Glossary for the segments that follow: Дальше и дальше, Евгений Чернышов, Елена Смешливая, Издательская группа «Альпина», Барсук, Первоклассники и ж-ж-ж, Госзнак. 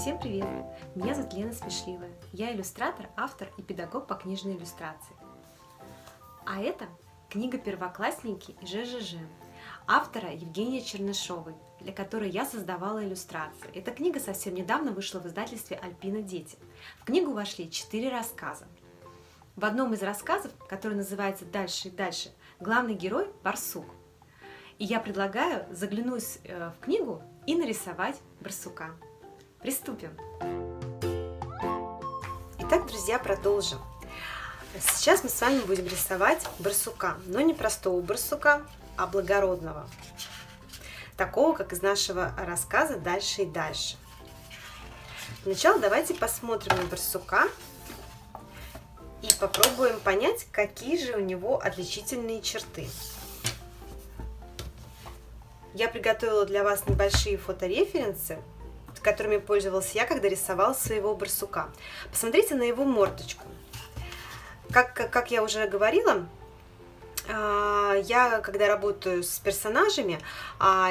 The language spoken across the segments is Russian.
Всем привет! Меня зовут Елена Смешливая. Я иллюстратор, автор и педагог по книжной иллюстрации. А это книга «Первоклассники и ж-ж-ж» автора Евгения Чернышовой, для которой я создавала иллюстрации. Эта книга совсем недавно вышла в издательстве «Альпина. Дети». В книгу вошли 4 рассказа. В одном из рассказов, который называется «Дальше и дальше», главный герой – барсук. И я предлагаю заглянуть в книгу и нарисовать барсука. Приступим! Итак, друзья, продолжим. Сейчас мы с вами будем рисовать барсука, но не простого барсука, а благородного. Такого, как из нашего рассказа «Дальше и дальше». Сначала давайте посмотрим на барсука и попробуем понять, какие же у него отличительные черты. Я приготовила для вас небольшие фотореференсы, которыми пользовалась я, когда рисовала своего барсука. Посмотрите на его мордочку. Как я уже говорила, я, когда работаю с персонажами,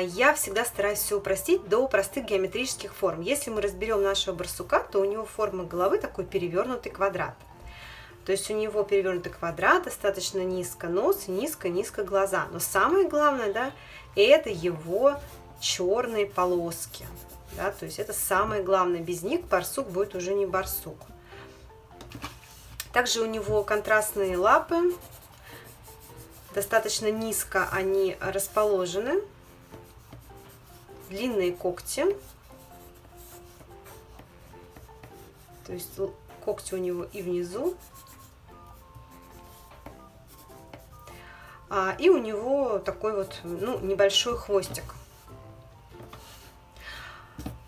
я всегда стараюсь все упростить до простых геометрических форм. Если мы разберем нашего барсука, то у него форма головы такой перевернутый квадрат. То есть у него перевернутый квадрат, достаточно низко нос, низко-низко глаза. Но самое главное, да, это его черные полоски. Да, то есть это самое главное. Без них барсук будет уже не барсук. Также у него контрастные лапы. Достаточно низко они расположены. Длинные когти. То есть когти у него и внизу. И у него такой вот, ну, небольшой хвостик.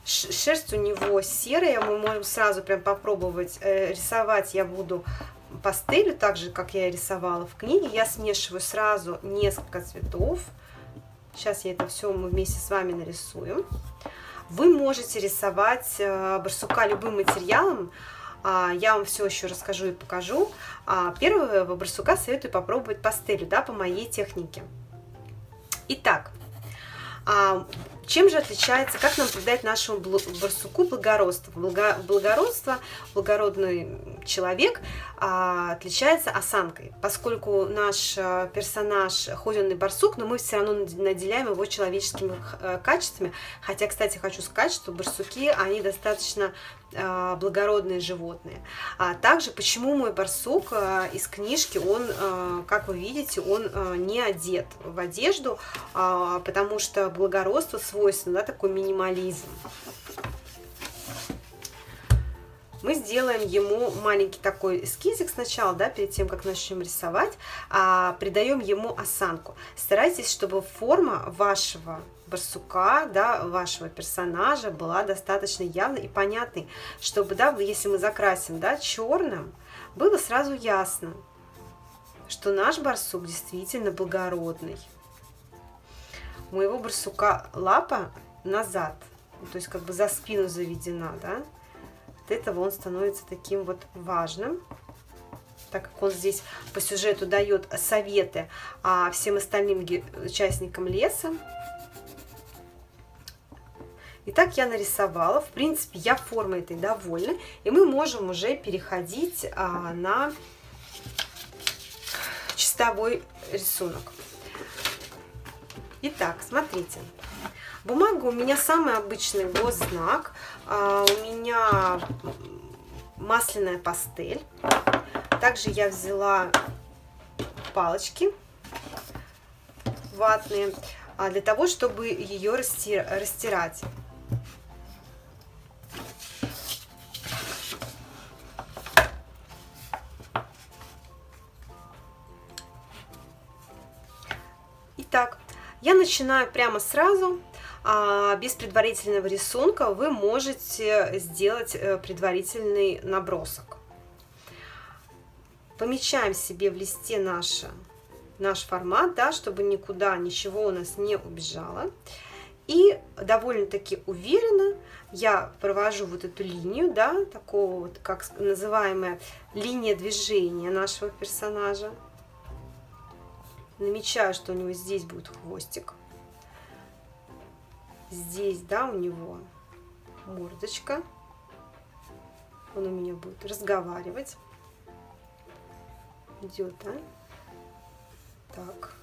Шерсть у него серая, мы можем сразу прям попробовать. Рисовать я буду пастелью, так же, как я и рисовала в книге. Я смешиваю сразу несколько цветов. Сейчас я это все мы вместе с вами нарисуем. Вы можете рисовать барсука любым материалом. Я вам все еще расскажу и покажу. Первого барсука советую попробовать пастелью, да, по моей технике. Итак, чем же отличается, как нам придать нашему барсуку благородство? Благородный человек отличается осанкой. Поскольку наш персонаж ходяный барсук, но мы все равно наделяем его человеческими качествами. Хотя, кстати, хочу сказать, что барсуки, они достаточно благородные животные. А также, почему мой барсук из книжки, он, как вы видите, он не одет в одежду, потому что благородство свойственно, да, такой минимализм. Мы сделаем ему маленький такой эскизик сначала, да, перед тем, как начнем рисовать, придаем ему осанку. Старайтесь, чтобы форма вашего барсука, да, вашего персонажа была достаточно явной и понятной, чтобы, да, если мы закрасим, да, черным, было сразу ясно, что наш барсук действительно благородный. У моего барсука лапа назад, то есть как бы за спину заведена, да. От этого он становится таким вот важным, так как он здесь по сюжету дает советы всем остальным участникам леса. Итак, я нарисовала. В принципе, я формой этой довольна. И мы можем уже переходить на чистовой рисунок. Итак, смотрите. Бумага у меня самый обычный госзнак. У меня масляная пастель. Также я взяла палочки ватные для того, чтобы ее растирать. Итак, я начинаю прямо сразу. Без предварительного рисунка вы можете сделать предварительный набросок. Помечаем себе в листе наш формат, да, чтобы никуда ничего у нас не убежало. И довольно-таки уверенно я провожу вот эту линию, да, такого вот, как называемая линия движения нашего персонажа. Намечаю, что у него здесь будет хвостик. Здесь, да, у него мордочка, Он у меня будет разговаривать. Идет, да? Так.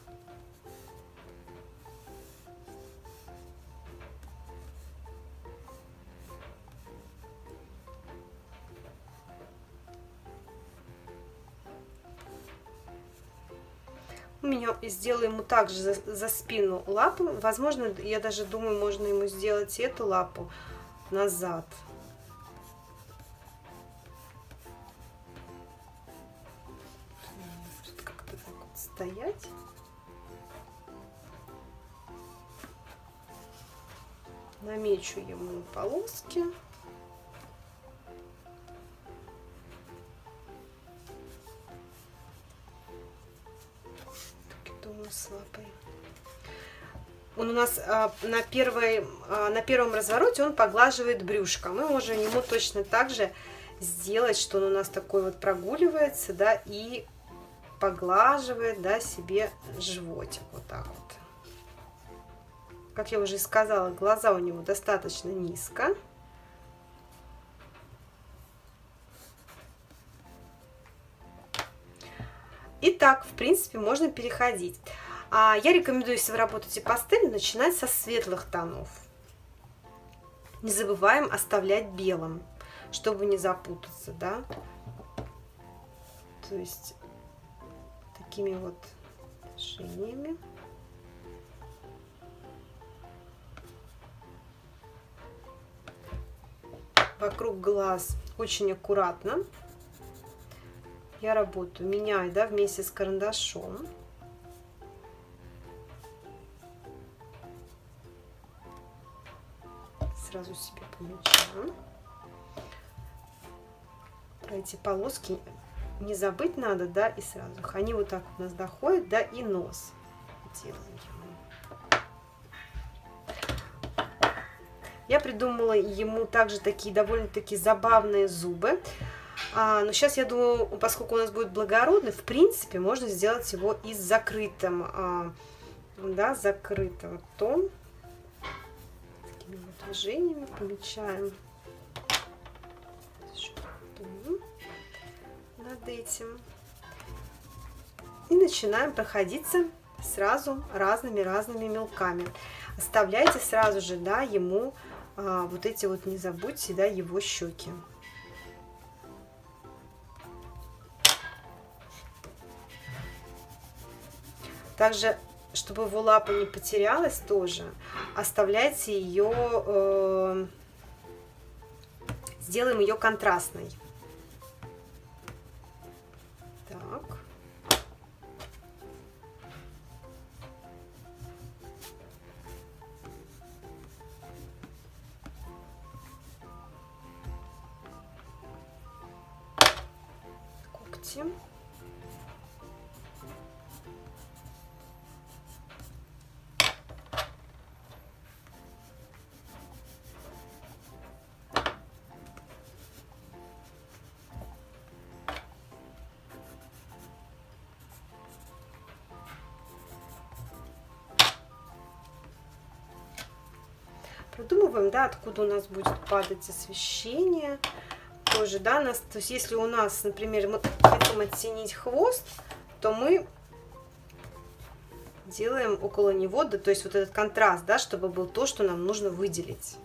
У меня сделаю ему также за спину лапу. Возможно, я даже думаю, можно ему сделать эту лапу назад. Как-то так вот стоять. Намечу ему полоски. С лапой. Он у нас на первом развороте он поглаживает брюшко. Мы можем ему точно так же сделать, что он у нас такой вот прогуливается, да, и поглаживает, да, себе животик вот так вот. Как я уже и сказала, глаза у него достаточно низко. Итак, в принципе, можно переходить. Я рекомендую, если вы работаете пастелью, начинать со светлых тонов. Не забываем оставлять белым, чтобы не запутаться, да. То есть такими вот движениями. Вокруг глаз очень аккуратно. Я работаю, меняю, да, вместе с карандашом. Сразу себе помечаю. Про эти полоски не забыть надо, да, и сразу. Они вот так у нас доходят, да, и нос делаем. Я придумала ему также такие довольно-таки забавные зубы. Но сейчас, я думаю, поскольку у нас будет благородный, в принципе, можно сделать его и с закрытым, да, закрытым ртом. Такими вот движениями помечаем над этим. И начинаем проходиться сразу разными-разными мелками. Оставляйте сразу же, да, ему вот эти вот, не забудьте, да, его щеки. Также, чтобы его лапа не потерялась тоже, оставляйте ее, сделаем ее контрастной. Так. Когти. Продумываем, да, откуда у нас будет падать освещение. Тоже, да, нас, то есть если у нас, например, мы хотим оттенить хвост, то мы делаем около него, да, то есть вот этот контраст, да, чтобы был то, что нам нужно выделить.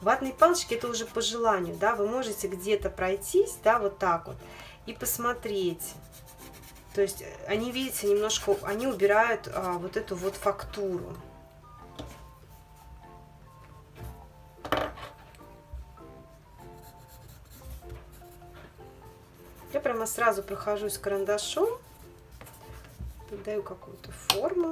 Ватные палочки это уже по желанию, да, вы можете где-то пройтись, да, вот так вот. И посмотреть, то есть они, видите, немножко, они убирают вот эту вот фактуру. Я прямо сразу прохожусь карандашом, придаю какую-то форму.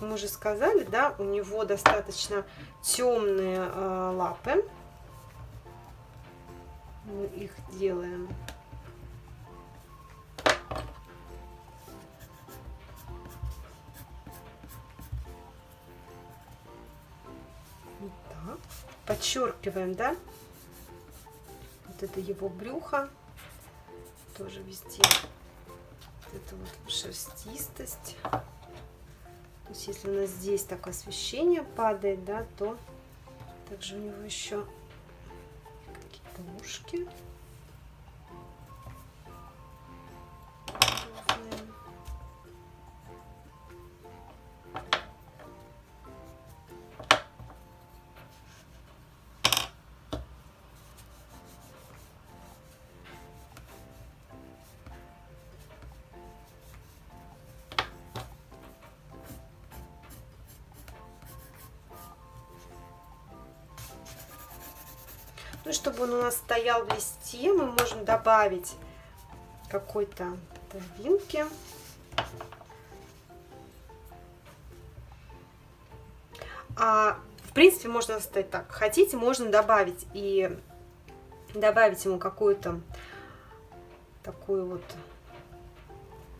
Мы уже сказали, да, у него достаточно темные лапы. Мы их делаем. подчеркиваем, да, вот это его брюхо, тоже везде вот это вот шерстистость. То есть если у нас здесь так освещение падает, да, то также у него еще какие-то ушки. Ну, чтобы он у нас стоял в листе, мы можем добавить какой-то травинки. А в принципе можно оставить так. Хотите, можно добавить и добавить ему какую-то такую вот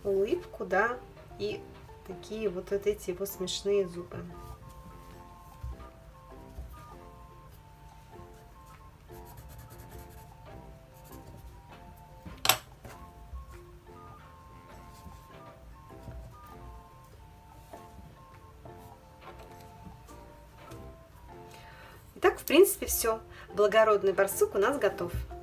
улыбку, да, и такие вот эти его смешные зубы. В принципе, все. Благородный барсук у нас готов.